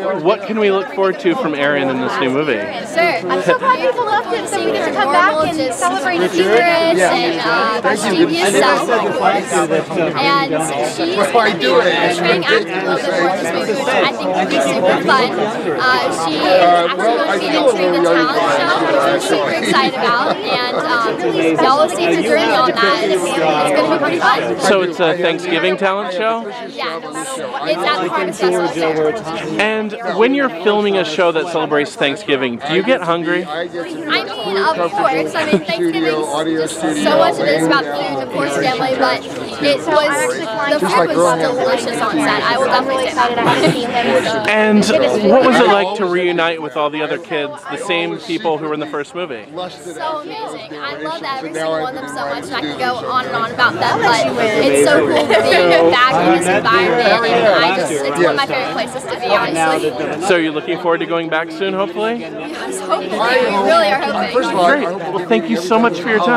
What can we look forward to from Erin in this new movie? I'm so glad people loved it, so we get to come back and celebrate secrets and genius stuff. And she's going to be trying to act a little bit more this movie, which I think will be super fun. She is actually going to be entering the talent show, which we're super excited about. And y'all will see the journey on that, and it's going to be pretty fun. So it's a Thanksgiving talent show? Yeah, it's at the Harvest Festival. And when you're filming a show that celebrates Thanksgiving, do you get hungry? I mean, of course. I mean, Thanksgiving's just so much of it is about food, of course, family, but the food was delicious on set. I will definitely say that. And what was it like to reunite with all the other kids, the same people who were in the first movie? So amazing. I love every single one of them so much, and I could go on and on about them, but it's so cool being back in this environment, and it's one of my favorite places to be, honestly. So you're looking forward to going back soon, hopefully? Yes, hopefully. We really are hoping. Great. Well, thank you so much for your time.